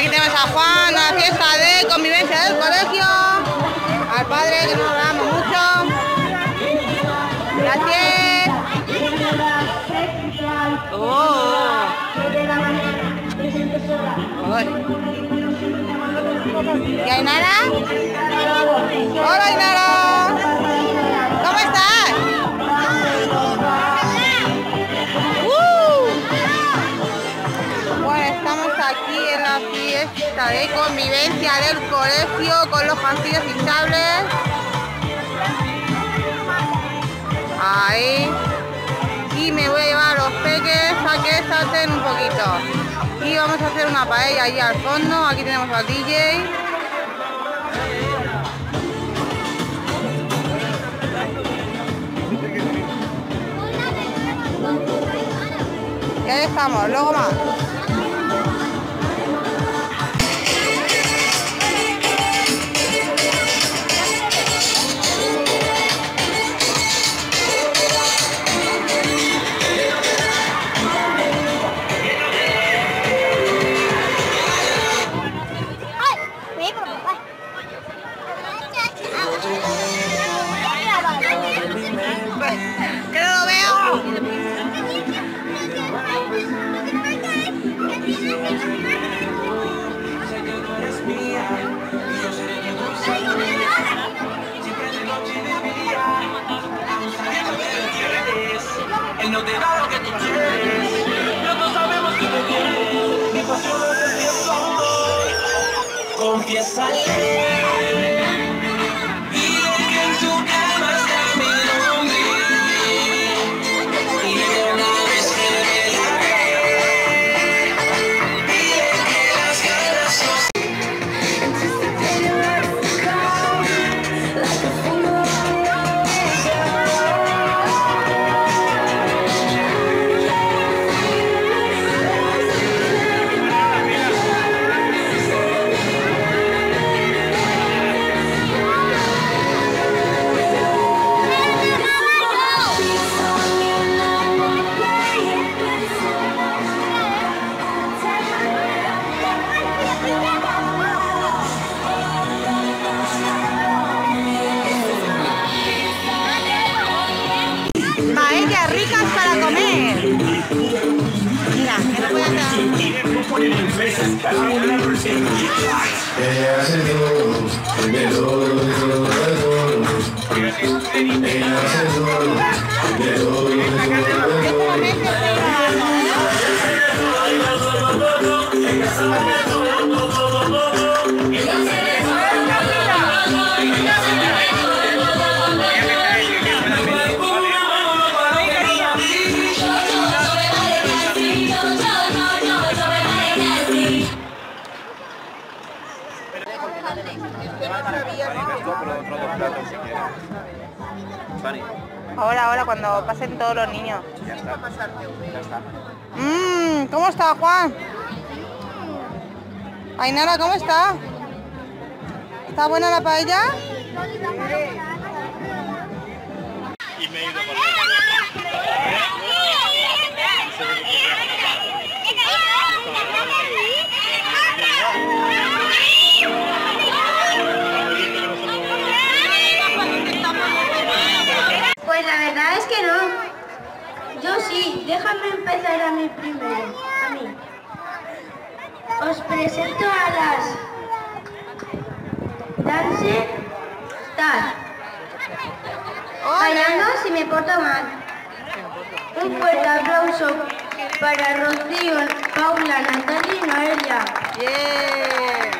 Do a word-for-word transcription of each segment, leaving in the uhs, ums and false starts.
Aquí tenemos a Juan, la fiesta de convivencia del colegio, al padre que nos lo damos mucho, la Ciel. Oh. ¿Y Aynara? Hola Aynara, ¿cómo estás? Aquí en la fiesta de convivencia del colegio con los pancillos hinchables. Ahí. Y me voy a llevar a los peques a que salten un poquito. Y vamos a hacer una paella allí al fondo. Aquí tenemos al D J. Ya dejamos, luego más. No te da lo que tú quieres, pero no sabemos que te quieres. Mi pasión no te siento amor. Confiésale. Ahora, ahora, cuando pasen todos los niños. Ya está. Mm, ¿Cómo está Juan? Ainara, ¿cómo está? ¿Está buena la paella? Y me he ido Pues la verdad es que no. Yo sí, déjame empezar a mí primero. A mí. Os presento a las Dance Stars. Bailando si me porto mal. Un fuerte aplauso para Rocío, Paula, Natalia y Noelia. Yeah.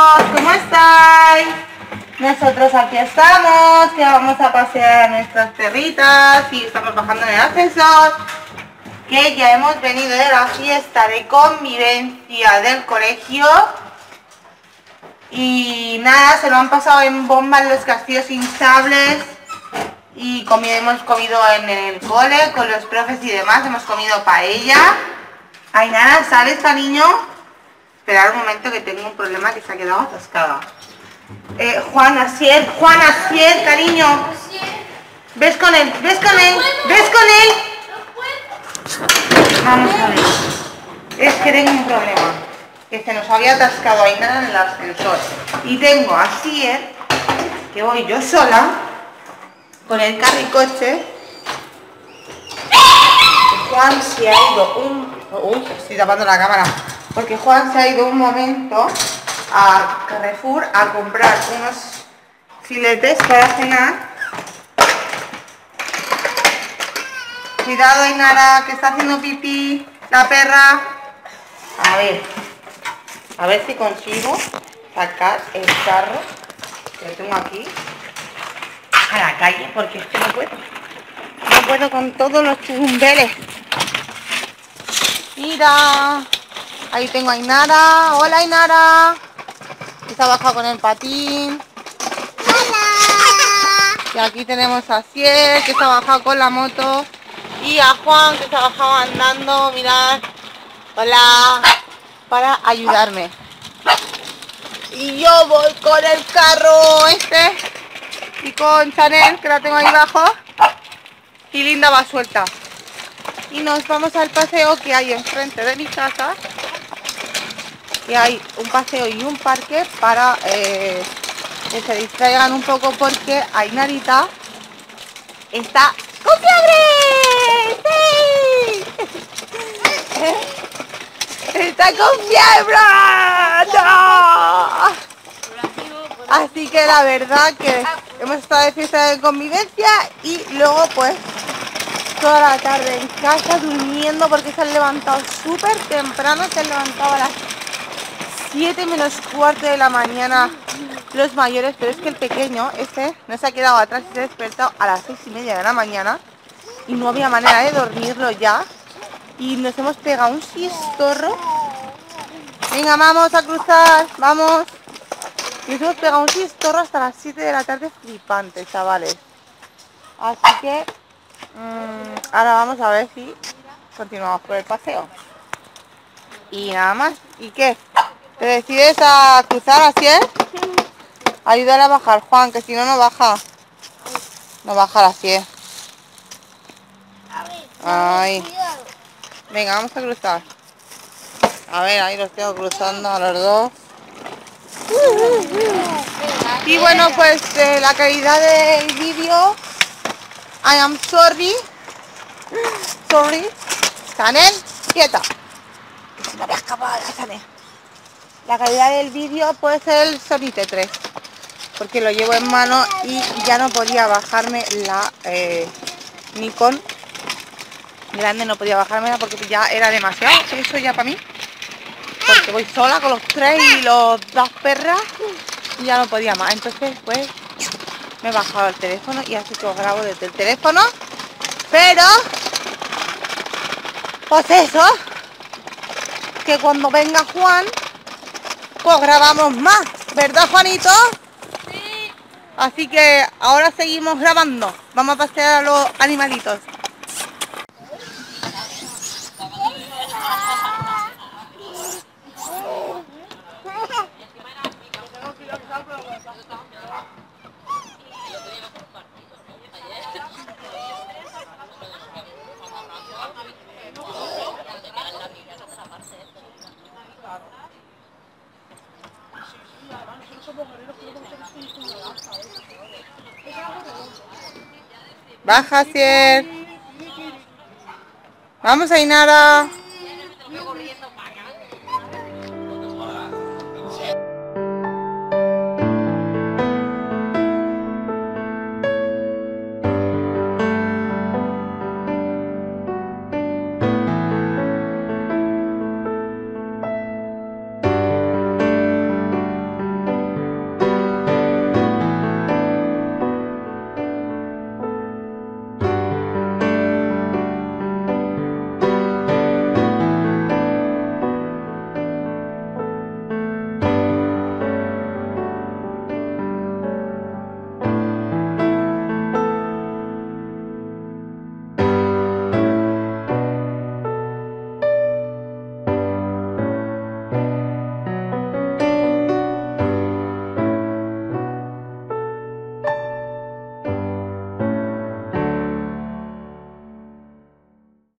amigos, ¿cómo estáis? Nosotros aquí estamos, que vamos a pasear a nuestras perritas y estamos bajando en el ascensor, que ya hemos venido de la fiesta de convivencia del colegio. Y nada, se lo han pasado en bombas los castillos hinchables. Y comido, hemos comido en el cole con los profes y demás, hemos comido paella. Ainara, ¿sabes, cariño? Esperar un momento que tengo un problema que se ha quedado atascada. Eh, Juan, Ciel, Juan, Ciel, cariño. ¿Ves con él? ¿Ves con él? ¿Ves con él? Vamos a ver. Es que tengo un problema. Que se nos había atascado Ainara en el ascensor. Y tengo a Ciel, que voy yo sola, con el carricoche. Juan se ha ido un... Uy, estoy tapando la cámara. Porque Juan se ha ido un momento a Carrefour a comprar unos filetes para cenar. Cuidado, Ainara, que está haciendo pipí la perra. A ver, a ver si consigo sacar el carro que tengo aquí a la calle, porque es que no puedo. No puedo con todos los churumbeles. Mira, ahí tengo a Ainara. Hola, Ainara. Está bajado con el patín. Hola. Y aquí tenemos a Ciel, que está bajado con la moto. Y a Juan, que está bajado andando. Mirad. Hola. Para ayudarme. Y yo voy con el carro este. Y con Chanel, que la tengo ahí abajo. Y Linda va suelta. Y nos vamos al paseo que hay enfrente de mi casa, que hay un paseo y un parque para eh, que se distraigan un poco, porque Ainarita está con fiebre. ¡Sí! Está con fiebre. ¡No! Así que la verdad que hemos estado de fiesta de convivencia y luego pues toda la tarde en casa durmiendo, porque se han levantado súper temprano, se han levantado a las siete menos cuarto de la mañana los mayores, pero es que el pequeño este no se ha quedado atrás y se ha despertado a las seis y media de la mañana y no había manera de dormirlo ya, y nos hemos pegado un siestorro. Venga, vamos a cruzar, vamos. Nos hemos pegado un siestorro hasta las siete de la tarde, flipante, chavales. Así que ahora vamos a ver si continuamos por el paseo. Y nada más. ¿Y qué? ¿Te decides a cruzar a Ciel? Ayúdale a bajar, Juan, que si no, no baja. No baja la Ciel. Ahí. Venga, vamos a cruzar. A ver, ahí los tengo cruzando a los dos. Y bueno, pues eh, la calidad del vídeo... I am sorry, sorry, Chanel, quieta, que se me había escapado la Chanel. La calidad del vídeo puede ser el Sony T tres, porque lo llevo en mano y ya no podía bajarme la eh, Nikon grande, no podía bajármela porque ya era demasiado, eso ya para mí, porque voy sola con los tres y los dos perras y ya no podía más, entonces pues... me he bajado el teléfono y así que os grabo desde el teléfono. Pero pues eso, que cuando venga Juan pues grabamos más, ¿verdad, Juanito? Sí. Así que ahora seguimos grabando. Vamos a pasear a los animalitos. Baja, Ciel. Vamos, Ainara.